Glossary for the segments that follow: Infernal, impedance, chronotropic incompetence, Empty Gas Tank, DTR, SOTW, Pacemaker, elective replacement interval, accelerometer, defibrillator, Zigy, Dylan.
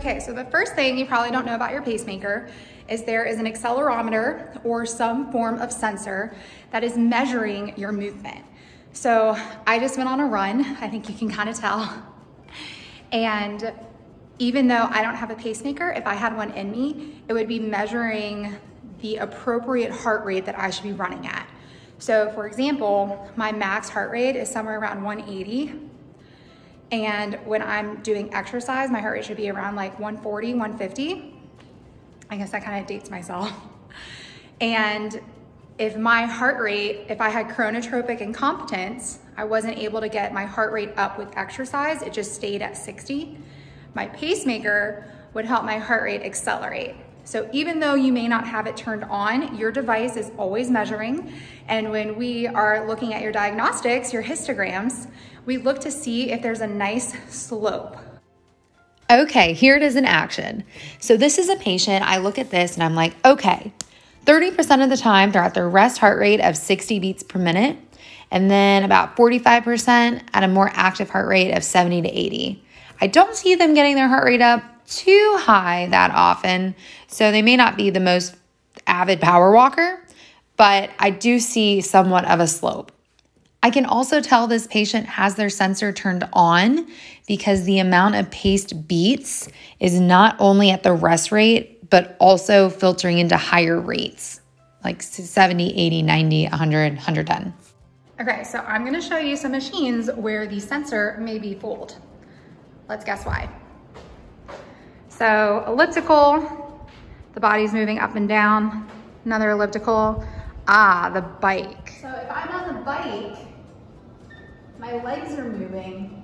Okay, so the first thing you probably don't know about your pacemaker is there is an accelerometer or some form of sensor that is measuring your movement. So I just went on a run, I think you can kind of tell. And even though I don't have a pacemaker, if I had one in me, it would be measuring the appropriate heart rate that I should be running at. So for example, my max heart rate is somewhere around 180. And when I'm doing exercise, my heart rate should be around like 140, 150. I guess that kind of dates myself. And if my heart rate, if I had chronotropic incompetence, I wasn't able to get my heart rate up with exercise, it just stayed at 60. My pacemaker would help my heart rate accelerate. So even though you may not have it turned on, your device is always measuring. And when we are looking at your diagnostics, your histograms, we look to see if there's a nice slope. Okay, here it is in action. So this is a patient, I look at this and I'm like, okay, 30% of the time they're at their rest heart rate of 60 beats per minute. And then about 45% at a more active heart rate of 70 to 80. I don't see them getting their heart rate up too high that often, so they may not be the most avid power walker, but I do see somewhat of a slope. I can also tell this patient has their sensor turned on because the amount of paced beats is not only at the rest rate, but also filtering into higher rates, like 70, 80, 90, 100, 110. Okay, so I'm gonna show you some machines where the sensor may be fooled. Let's guess why. So elliptical, the body's moving up and down. Another elliptical, the bike. So if I'm on the bike, my legs are moving,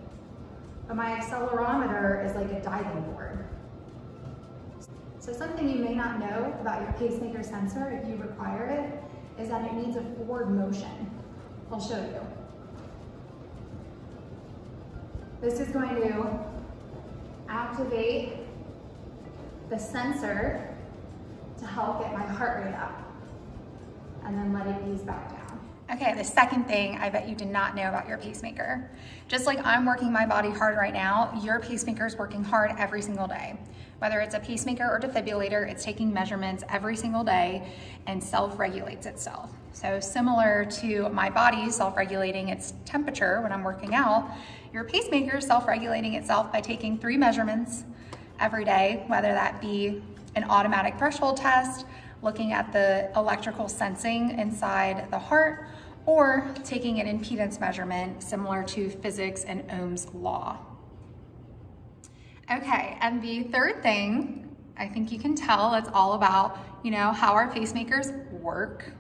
but my accelerometer is like a diving board. So something you may not know about your pacemaker sensor, if you require it, is that it needs a forward motion. I'll show you. This is going to activate the sensor to help get my heart rate up and then let it ease back down. Okay, the second thing I bet you did not know about your pacemaker. Just like I'm working my body hard right now, your pacemaker is working hard every single day. Whether it's a pacemaker or defibrillator, it's taking measurements every single day and self-regulates itself. So similar to my body self-regulating its temperature when I'm working out, your pacemaker is self-regulating itself by taking 3 measurements every day, whether that be an automatic threshold test, looking at the electrical sensing inside the heart, or taking an impedance measurement similar to physics and Ohm's law. Okay, and the third thing, I think you can tell it's all about, you know, how our pacemakers work.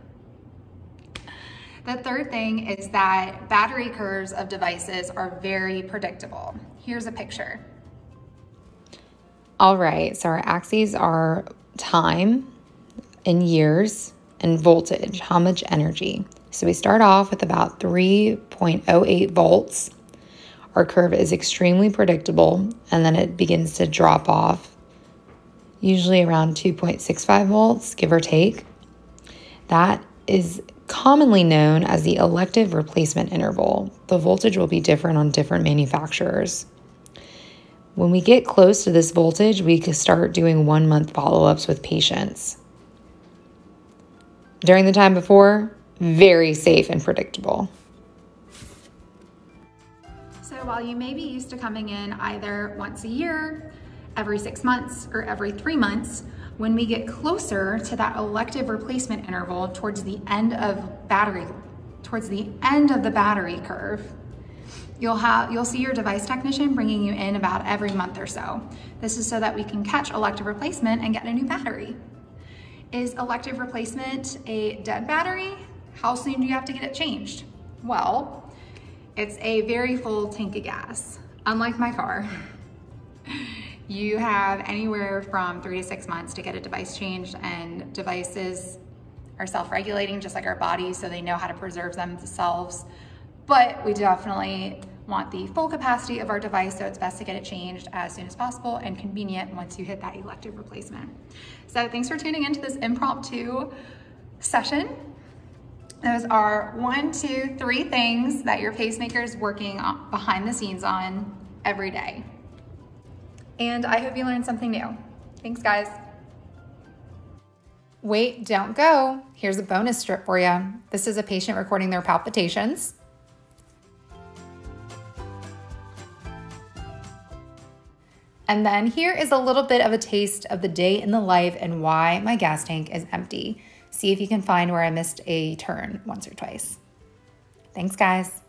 The third thing is that battery curves of devices are very predictable. Here's a picture. All right, so our axes are time in years and voltage, how much energy. So we start off with about 3.08 volts. Our curve is extremely predictable, and then it begins to drop off, usually around 2.65 volts, give or take. That is commonly known as the elective replacement interval. The voltage will be different on different manufacturers. When we get close to this voltage, we can start doing 1-month follow-ups with patients. During the time before, very safe and predictable. So while you may be used to coming in either once a year, every 6 months, or every 3 months, when we get closer to that elective replacement interval towards the end of the battery curve, you'll see your device technician bringing you in about every month or so. This is so that we can catch elective replacement and get a new battery. Is elective replacement a dead battery? How soon do you have to get it changed? Well, it's a very full tank of gas, unlike my car. You have anywhere from 3 to 6 months to get a device changed, and devices are self-regulating just like our bodies, so they know how to preserve themselves. But we definitely want the full capacity of our device, so it's best to get it changed as soon as possible and convenient once you hit that elective replacement. So thanks for tuning into this impromptu session. Those are 1, 2, 3 things that your pacemaker is working behind the scenes on every day. and I hope you learned something new. Thanks, guys. Wait, don't go. Here's a bonus strip for you. This is a patient recording their palpitations. And then here is a little bit of a taste of the day in the life and why my gas tank is empty. See if you can find where I missed a turn once or twice. Thanks, guys.